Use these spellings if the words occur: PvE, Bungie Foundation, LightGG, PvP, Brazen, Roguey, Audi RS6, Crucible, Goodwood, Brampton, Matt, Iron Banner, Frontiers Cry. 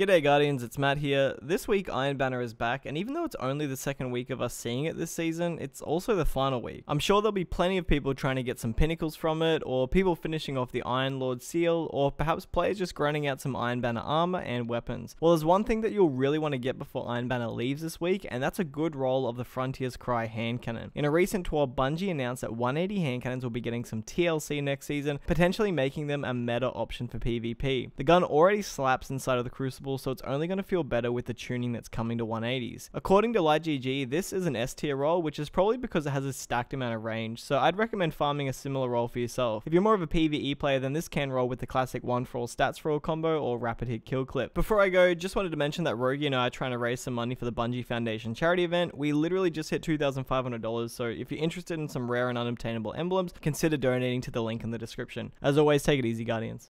G'day Guardians, it's Matt here. This week Iron Banner is back, and even though it's only the second week of us seeing it this season, it's also the final week. I'm sure there'll be plenty of people trying to get some pinnacles from it, or people finishing off the Iron Lord seal, or perhaps players just grinding out some Iron Banner armor and weapons. Well, there's one thing that you'll really want to get before Iron Banner leaves this week, and that's a good roll of the Frontiers Cry hand cannon. In a recent tour, Bungie announced that 180 hand cannons will be getting some TLC next season, potentially making them a meta option for PvP. The gun already slaps inside of the Crucible, so it's only going to feel better with the tuning that's coming to 180s. According to LightGG, this is an S tier roll, which is probably because it has a stacked amount of range, so I'd recommend farming a similar roll for yourself. If you're more of a PvE player, then this can roll with the classic 1 for all stats for all combo or rapid hit kill clip. Before I go, just wanted to mention that Roguey and I are trying to raise some money for the Bungie Foundation charity event. We literally just hit $2,500, so if you're interested in some rare and unobtainable emblems, consider donating to the link in the description. As always, take it easy, Guardians.